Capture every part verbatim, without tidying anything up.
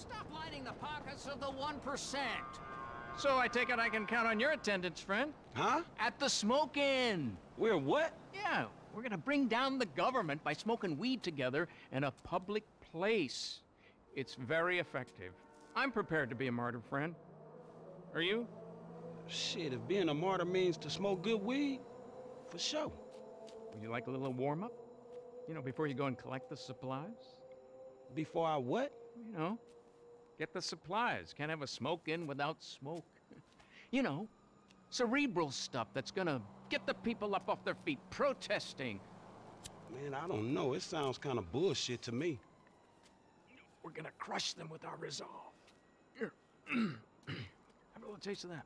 Stop lining the pockets of the one percent. So I take it I can count on your attendance, friend. Huh? At the smoke-in. We're what? Yeah, we're gonna bring down the government by smoking weed together in a public place. It's very effective. I'm prepared to be a martyr, friend. Are you? Shit, if being a martyr means to smoke good weed, for sure. Would you like a little warm-up? You know, before you go and collect the supplies? Before I what? You know, get the supplies. Can't have a smoke in without smoke. You know, cerebral stuff that's gonna get the people up off their feet protesting. Man, I don't know. It sounds kind of bullshit to me. We're gonna crush them with our resolve. Here. Have a little taste of that.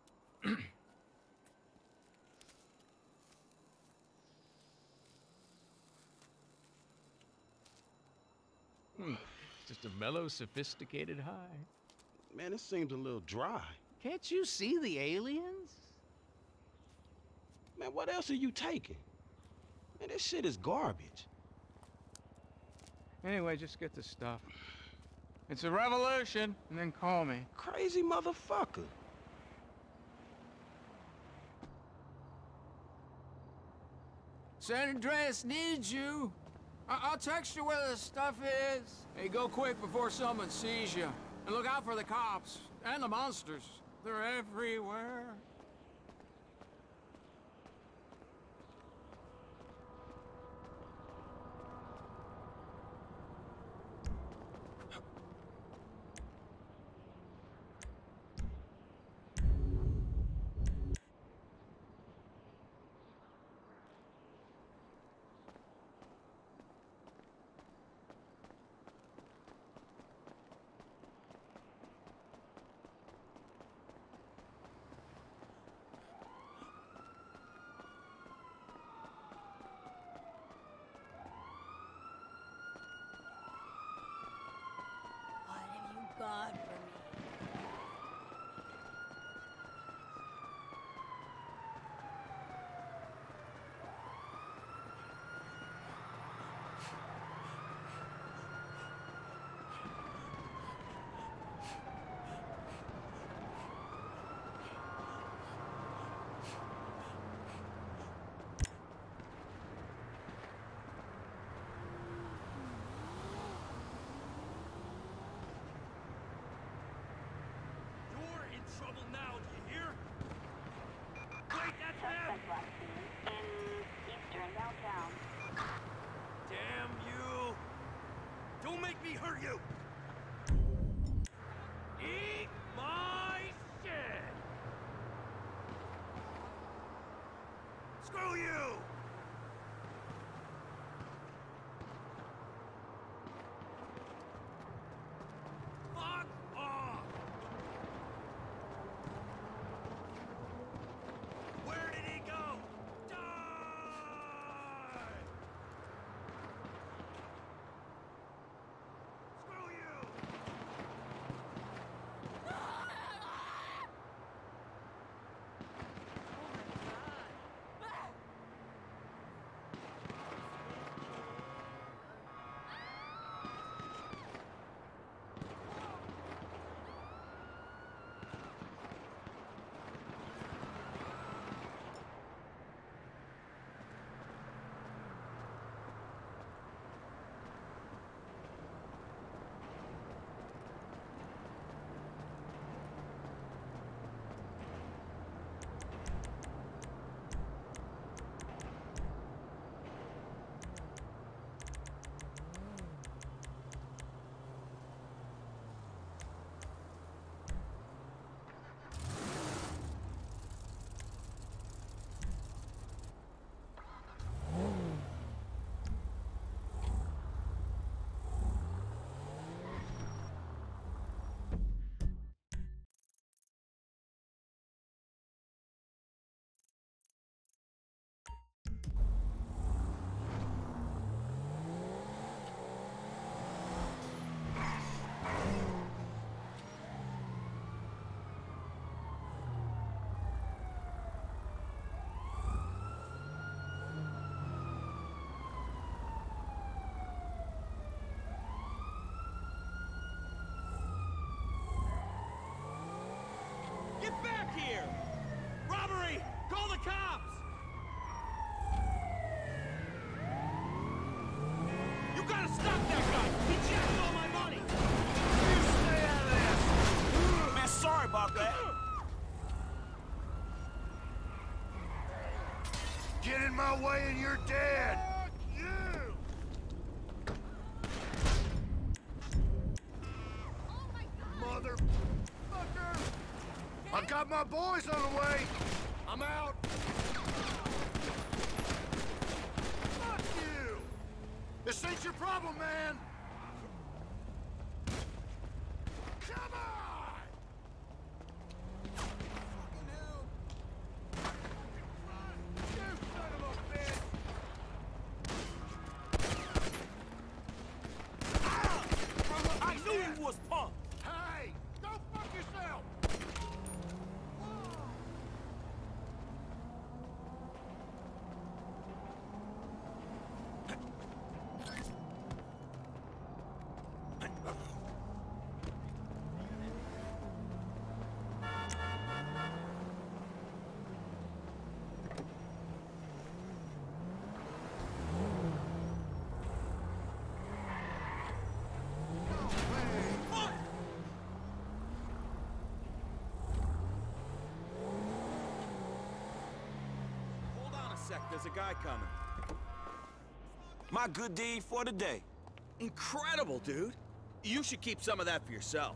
Hmm. Just a mellow, sophisticated high. Man, this seems a little dry. Can't you see the aliens? Man, what else are you taking? Man, this shit is garbage. Anyway, just get the stuff. It's a revolution, and then call me. Crazy motherfucker. San Andreas needs you. I'll text you where the stuff is. Hey, go quick before someone sees you. And look out for the cops and the monsters. They're everywhere. God for me. Screw you! Fuck off! Where did he go? Die! Screw you! stand my way and you're dead! I got my boys on the way! I'm out! Fuck you! This ain't your problem, man! Come on! Fucking hell! Run! You son of a bitch! Ow! I knew he was punk! Hey! Don't fuck yourself! There's a guy coming. My good deed for the day. Incredible, dude. You should keep some of that for yourself.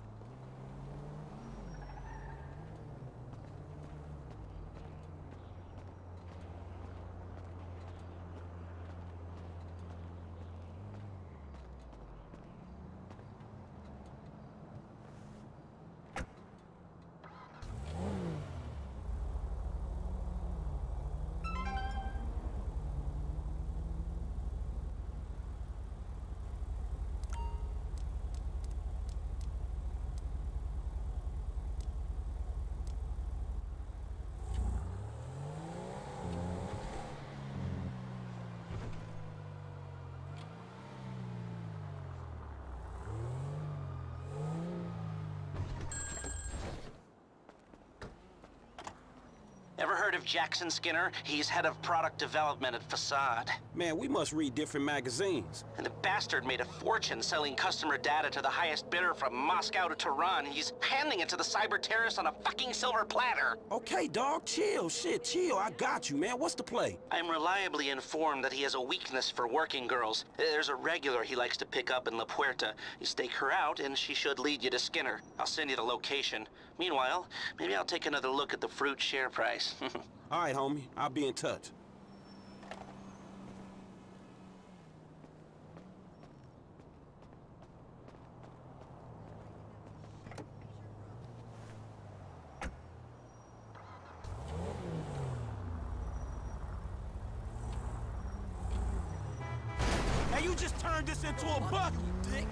Ever heard of Jackson Skinner? He's head of product development at Facade. Man, we must read different magazines. And the bastard made a fortune selling customer data to the highest bidder from Moscow to Tehran. He's handing it to the cyber terrorists on a fucking silver platter. Okay, dog, chill. Shit, chill. I got you, man. What's the play? I'm reliably informed that he has a weakness for working girls. There's a regular he likes to pick up in La Puerta. You stake her out, and she should lead you to Skinner. I'll send you the location. Meanwhile, maybe I'll take another look at the fruit share price. All right, homie. I'll be in touch. Hey, you just turned this into a buck, you dick!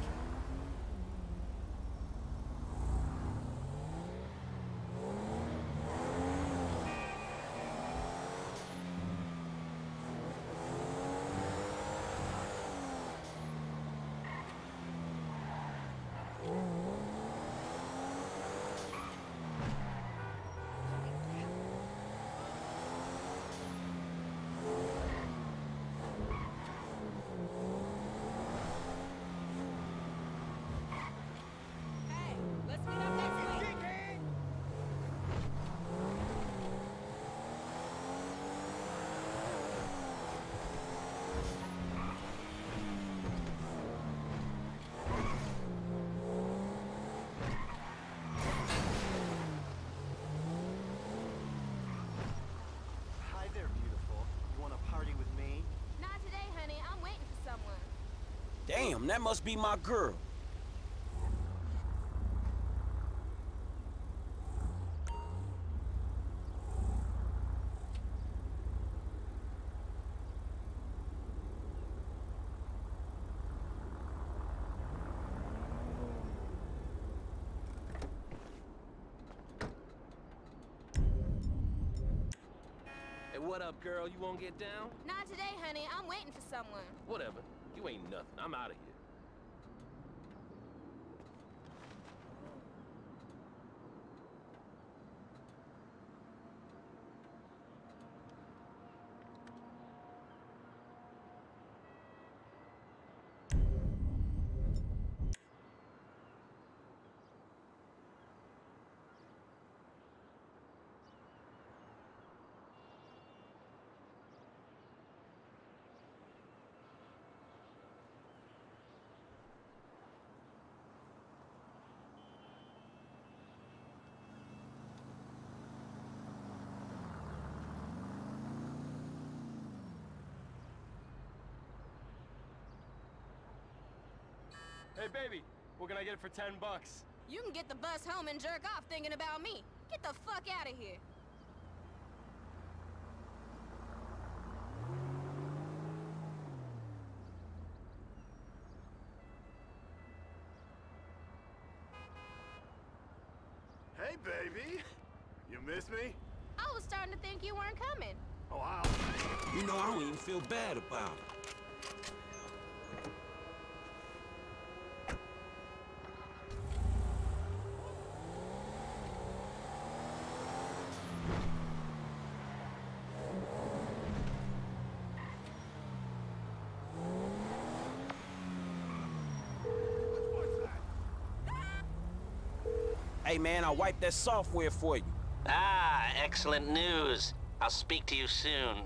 Damn, that must be my girl. Hey, what up, girl? You won't get down? Not today, honey. I'm waiting for someone. Whatever. You ain't nothing. I'm out of here. Hey, baby, what can I get for ten bucks? You can get the bus home and jerk off thinking about me. Get the fuck out of here. Hey, baby. You miss me? I was starting to think you weren't coming. Oh, wow. You know, I don't even feel bad about it. Hey man, I wiped that software for you. Ah, excellent news. I'll speak to you soon.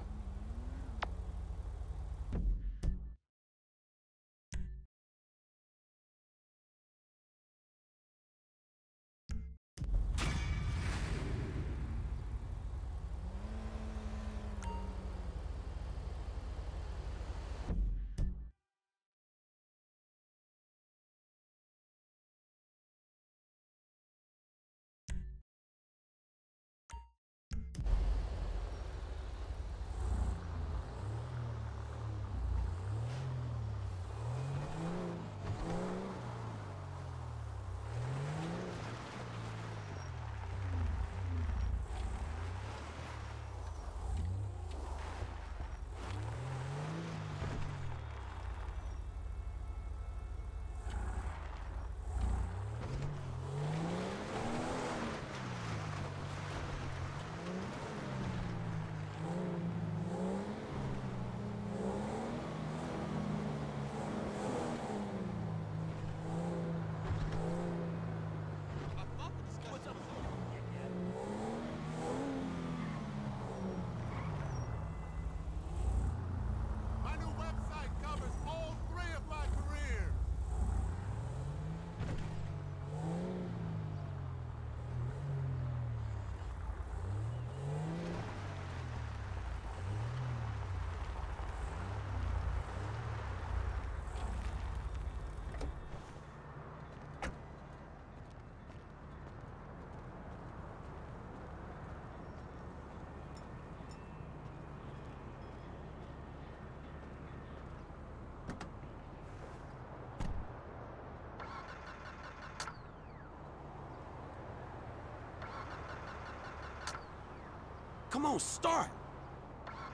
Come on, start!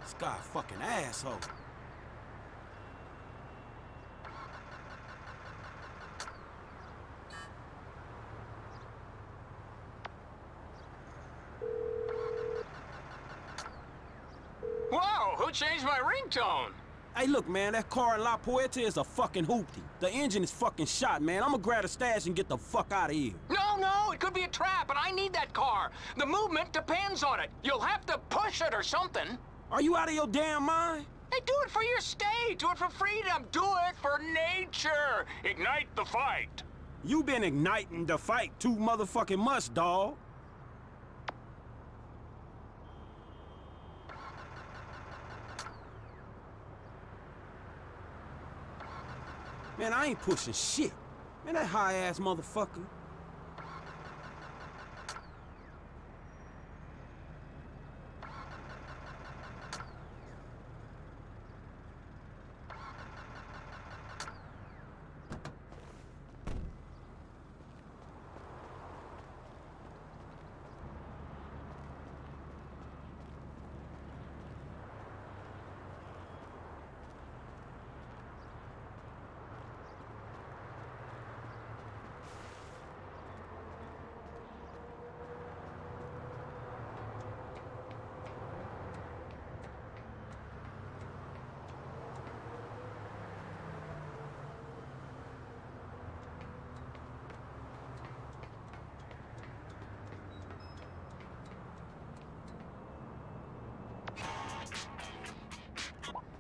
This guy a fucking asshole. Whoa, who changed my ringtone? Hey, look, man, that car in La Puerta is a fucking hoopty. The engine is fucking shot, man. I'ma grab the stash and get the fuck out of here. No, no, it could be a trap, and I need that car. The movement depends on it. You'll have to push it or something. Are you out of your damn mind? Hey, do it for your state. Do it for freedom. Do it for nature. Ignite the fight. You been igniting the fight too motherfucking much, dawg. Man, I ain't pushing shit. Man, that high-ass motherfucker.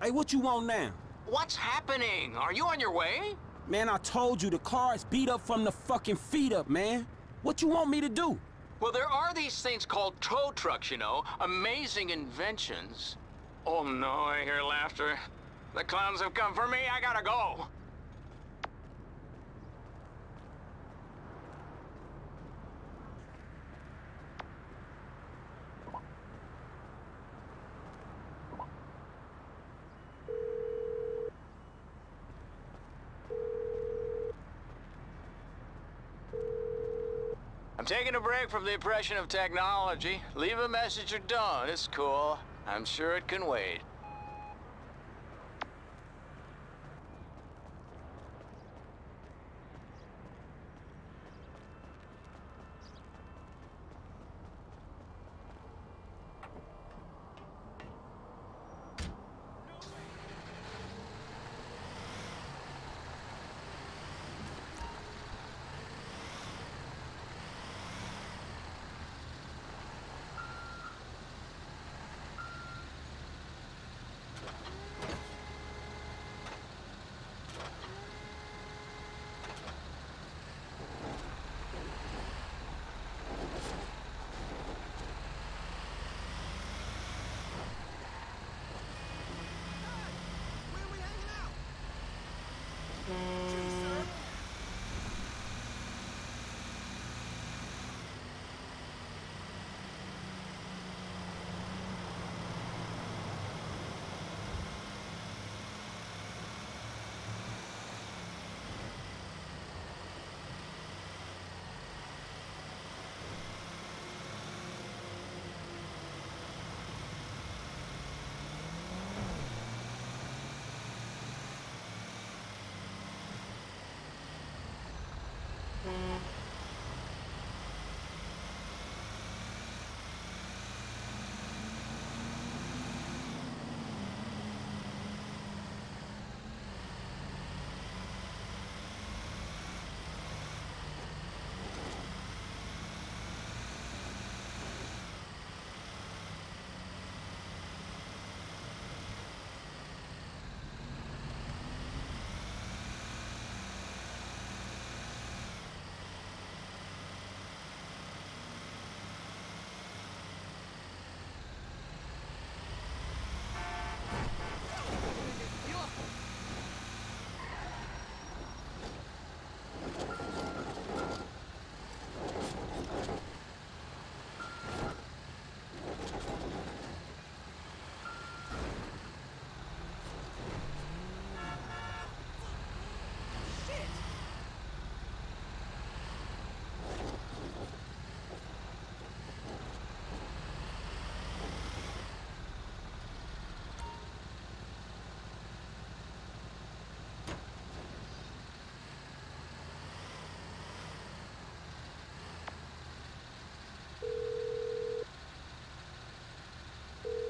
Hey, what you want now? What's happening? Are you on your way? Man, I told you the car is beat up from the fucking feet up, man. What you want me to do? Well, there are these things called tow trucks, you know. Amazing inventions. Oh no, I hear laughter. The clowns have come for me. I gotta go. taking a break from the oppression of technology. Leave a message or don't. It's cool. I'm sure it can wait.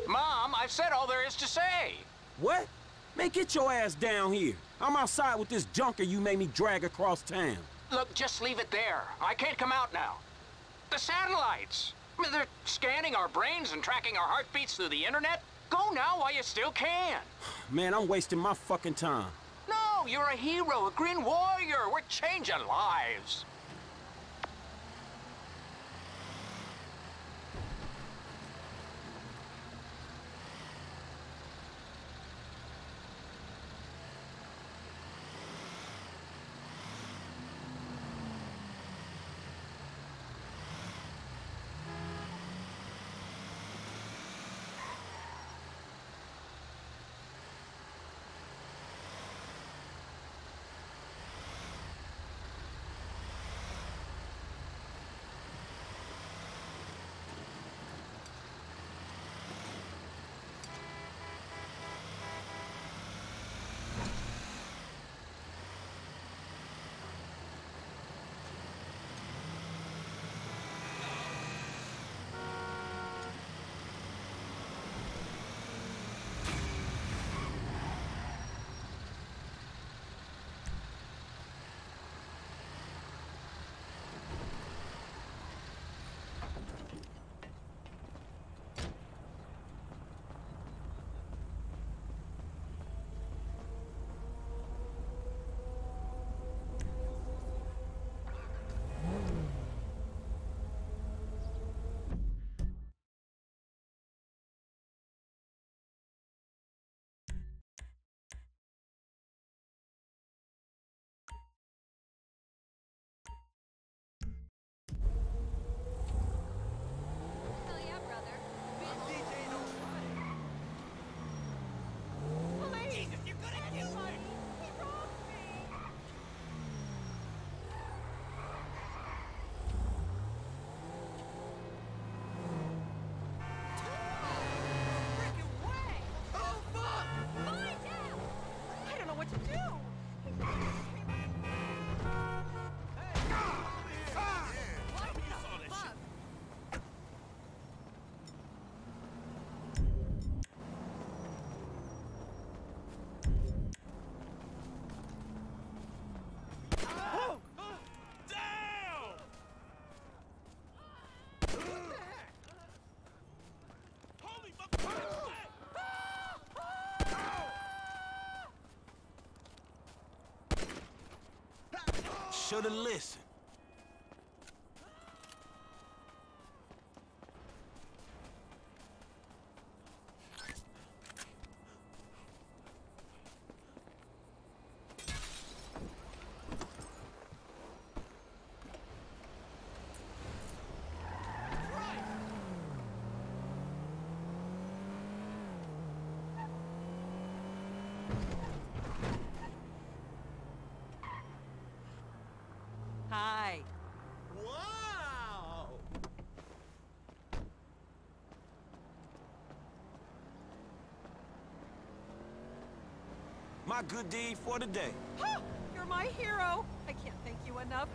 Mom, I've said all there is to say. What? Man, get your ass down here. I'm outside with this junker you made me drag across town. Look, just leave it there. I can't come out now. The satellites. I mean, they're scanning our brains and tracking our heartbeats through the internet. Go now while you still can. Man, I'm wasting my fucking time. No, you're a hero, a green warrior. We're changing lives. should have listened. My good deed for the day. You're my hero. I can't thank you enough.